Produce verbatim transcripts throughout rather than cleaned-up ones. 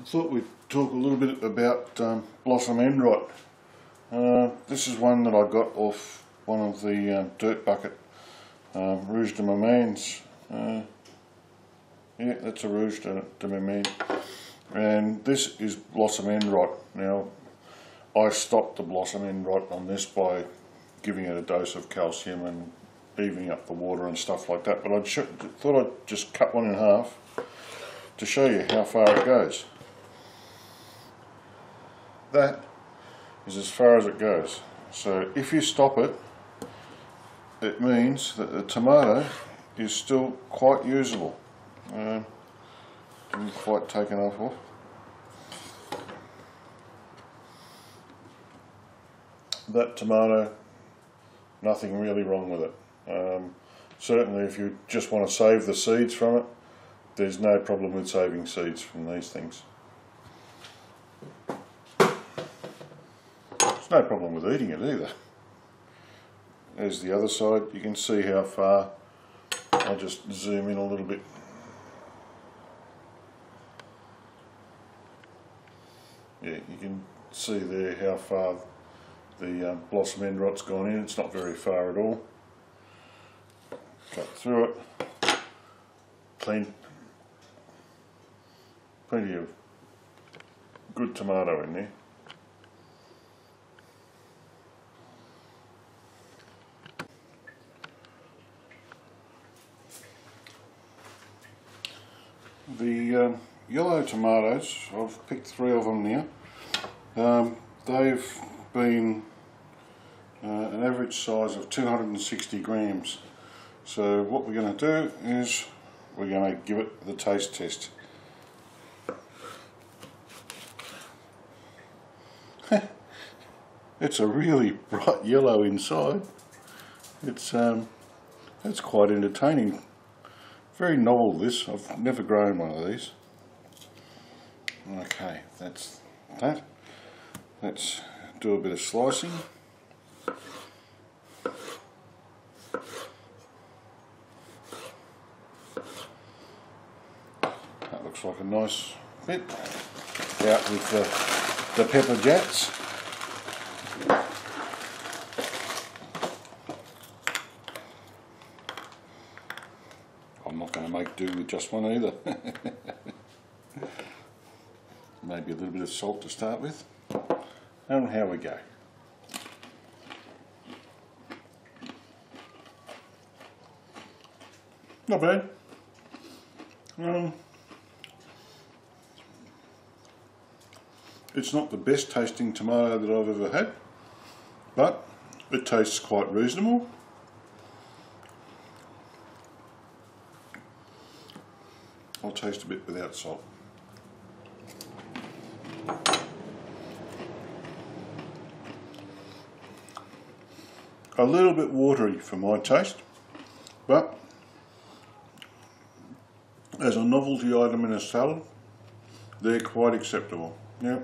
I thought we'd talk a little bit about um, Blossom End Rot. Uh, this is one that I got off one of the uh, Dirt Bucket um, Rouge de Maman's. Uh, yeah, that's a Rouge de, de Maman. And this is Blossom End Rot. Now, I stopped the Blossom End Rot on this by giving it a dose of calcium and evening up the water and stuff like that, but I thought I'd just cut one in half to show you how far it goes. That is as far as it goes. So if you stop it, it means that the tomato is still quite usable. Uh, didn't quite take enough off. That tomato, nothing really wrong with it. Um, certainly if you just want to save the seeds from it, there's no problem with saving seeds from these things. There's no problem with eating it either. There's the other side. You can see how far. I'll just zoom in a little bit. Yeah, you can see there how far the uh, Blossom End Rot's gone in. It's not very far at all. Cut through it. Clean. Plenty of good tomato in there. The um, yellow tomatoes, I've picked three of them now. Um, they've been uh, an average size of two hundred and sixty grams. So what we're going to do is we're going to give it the taste test. It's a really bright yellow inside. It's um, that's quite entertaining. Very novel this. I've never grown one of these. Okay, that's that. Let's do a bit of slicing. That looks like a nice bit. Out with the, the pepper jacks. I'm not going to make do with just one either. Maybe a little bit of salt to start with. And here we go. Not bad. Um, it's not the best tasting tomato that I've ever had, but it tastes quite reasonable. I'll taste a bit without salt. A little bit watery for my taste, but as a novelty item in a salad, they're quite acceptable. Yeah,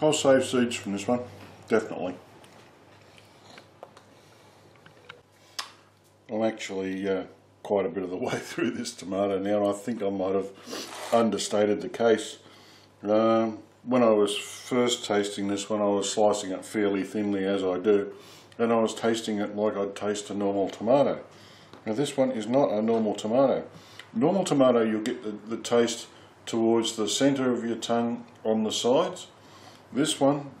I'll save seeds from this one, definitely. I'm actually uh, quite a bit of the way through this tomato now, and I think I might have understated the case. Um, when I was first tasting this one, I was slicing it fairly thinly, as I do, and I was tasting it like I'd taste a normal tomato. Now this one is not a normal tomato. Normal tomato, you'll get the, the taste towards the centre of your tongue on the sides. This one,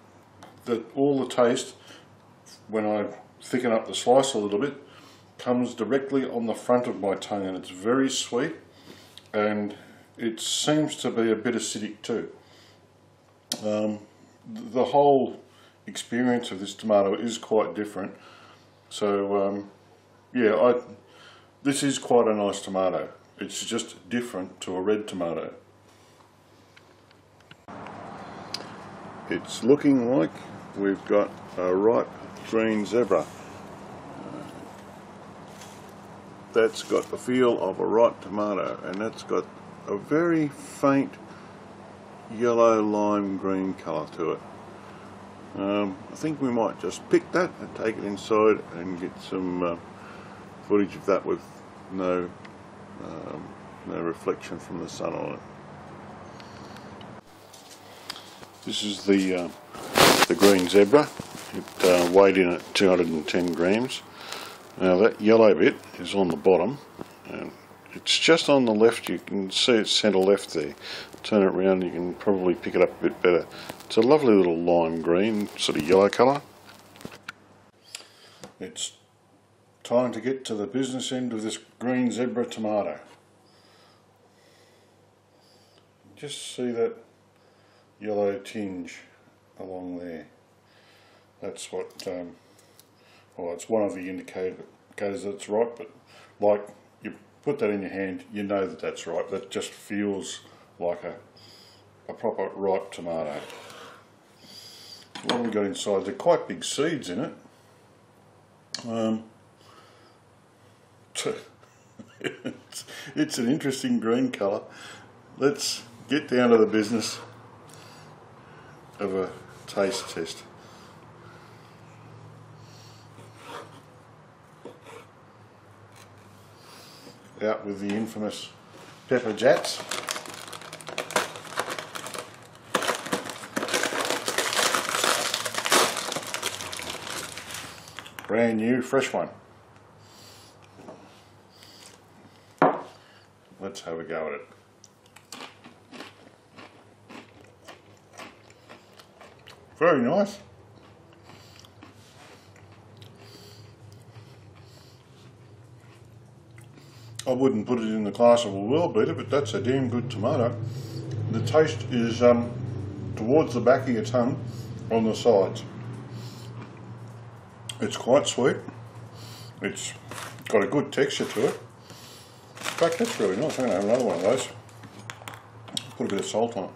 that all the taste, when I thicken up the slice a little bit, comes directly on the front of my tongue, and it's very sweet, and it seems to be a bit acidic too. Um, the whole experience of this tomato is quite different, so um, yeah, I, this is quite a nice tomato. It's just different to a red tomato. It's looking like we've got a ripe green zebra. That's got the feel of a ripe tomato, and that's got a very faint yellow lime green colour to it. Um, I think we might just pick that and take it inside and get some uh, footage of that with no, um, no reflection from the sun on it. This is the uh, the Green Zebra. It uh, weighed in at two hundred and ten grams. Now that yellow bit is on the bottom, and it's just on the left. You can see it's centre left there. Turn it around, you can probably pick it up a bit better. It's a lovely little lime green, sort of yellow colour. It's time to get to the business end of this Green Zebra tomato. Just see that yellow tinge along there. That's what, um, well, it's one of the indicators that it's ripe, but like you put that in your hand, you know that that's ripe. That just feels like a, a proper ripe tomato. What have we got inside? They're quite big seeds in it. Um, it's, it's an interesting green colour. Let's get down to the business of a taste test. Out with the infamous pepper jats. Brand new, fresh one. Let's have a go at it. Very nice. I wouldn't put it in the class of a world beater, but that's a damn good tomato. The taste is um, towards the back of your tongue on the sides. It's quite sweet. It's got a good texture to it. In fact, that's really nice. I'm going to have another one of those. Put a bit of salt on it.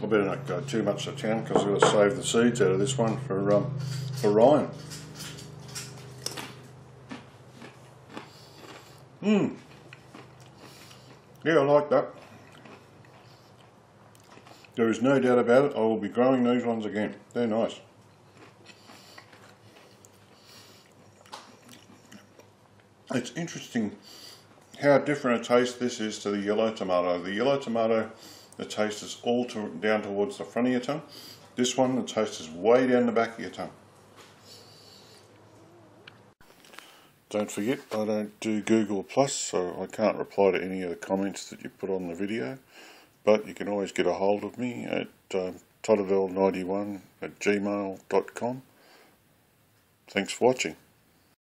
I better not go too much to town because I've got to save the seeds out of this one for um, for Ryan. Mmm. Yeah, I like that. There is no doubt about it. I will be growing these ones again. They're nice. It's interesting how different a taste this is to the yellow tomato. The yellow tomato, the taste is all to, down towards the front of your tongue. This one, the taste is way down the back of your tongue. Don't forget, I don't do Google Plus, so I can't reply to any of the comments that you put on the video. But you can always get a hold of me at um, todavell nine one at gmail dot com. Thanks for watching.